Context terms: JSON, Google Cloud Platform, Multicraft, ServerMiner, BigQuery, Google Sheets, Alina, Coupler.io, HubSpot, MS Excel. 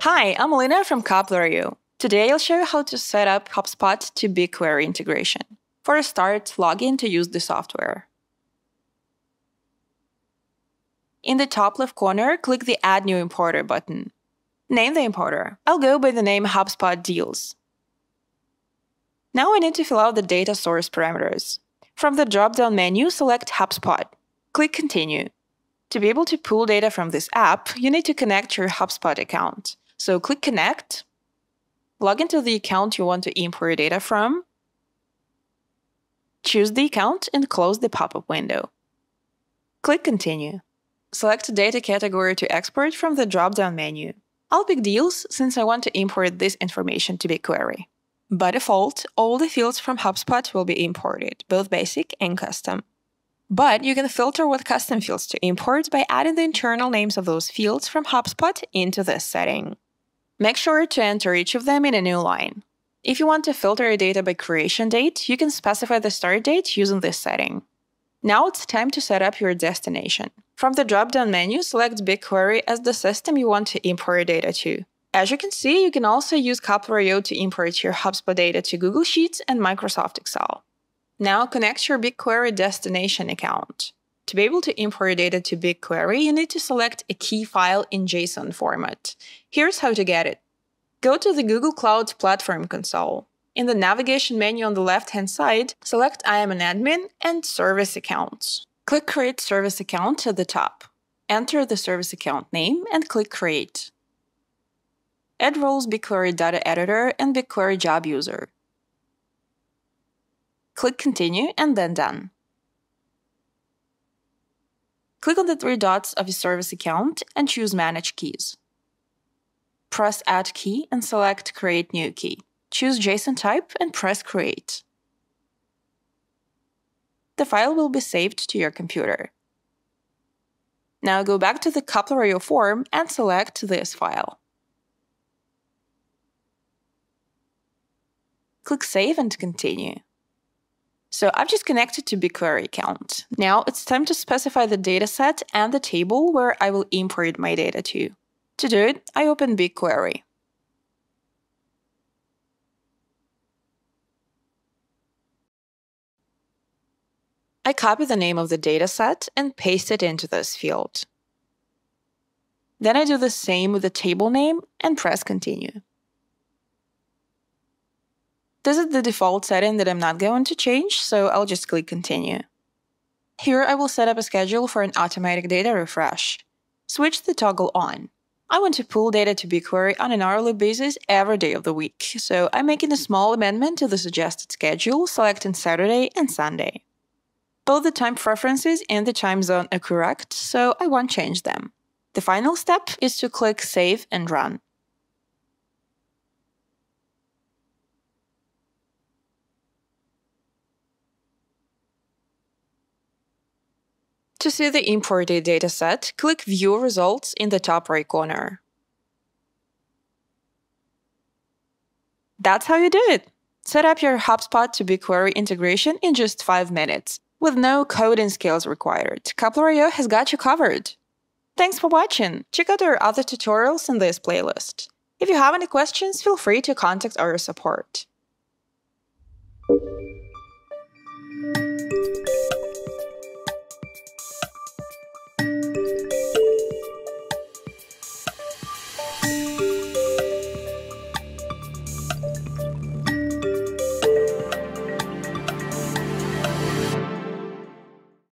Hi, I'm Alina from Coupler.io. Today I'll show you how to set up HubSpot to BigQuery integration. For a start, log in to use the software. In the top left corner, click the Add New Importer button. Name the importer. I'll go by the name HubSpot Deals. Now I need to fill out the data source parameters. From the drop-down menu, select HubSpot. Click Continue. To be able to pull data from this app, you need to connect your HubSpot account. So click Connect, log into the account you want to import data from, choose the account and close the pop-up window. Click Continue. Select Data Category to export from the drop-down menu. I'll pick Deals since I want to import this information to BigQuery. By default, all the fields from HubSpot will be imported, both basic and custom. But you can filter what custom fields to import by adding the internal names of those fields from HubSpot into this setting. Make sure to enter each of them in a new line. If you want to filter your data by creation date, you can specify the start date using this setting. Now it's time to set up your destination. From the drop-down menu, select BigQuery as the system you want to import your data to. As you can see, you can also use Coupler.io to import your HubSpot data to Google Sheets and Microsoft Excel. Now connect your BigQuery destination account. To be able to import your data to BigQuery, you need to select a key file in JSON format. Here's how to get it. Go to the Google Cloud Platform console. In the navigation menu on the left-hand side, select I am an admin and service accounts. Click Create Service Account at the top. Enter the service account name and click Create. Add roles BigQuery Data Editor and BigQuery Job User. Click Continue and then Done. Click on the three dots of your service account and choose Manage Keys. Press Add Key and select Create New Key. Choose JSON type and press Create. The file will be saved to your computer. Now go back to the Coupler.io form and select this file. Click Save and Continue. So I've just connected to BigQuery account. Now it's time to specify the dataset and the table where I will import my data to. To do it, I open BigQuery. I copy the name of the dataset and paste it into this field. Then I do the same with the table name and press Continue. This is the default setting that I'm not going to change, so I'll just click Continue. Here I will set up a schedule for an automatic data refresh. Switch the toggle on. I want to pull data to BigQuery on an hourly basis every day of the week, so I'm making a small amendment to the suggested schedule, selecting Saturday and Sunday. Both the time preferences and the time zone are correct, so I won't change them. The final step is to click Save and Run. To see the imported dataset, click View Results in the top right corner. That's how you do it! Set up your HubSpot to BigQuery integration in just 5 minutes. With no coding skills required, Coupler.io has got you covered. Thanks for watching! Check out our other tutorials in this playlist. If you have any questions, feel free to contact our support.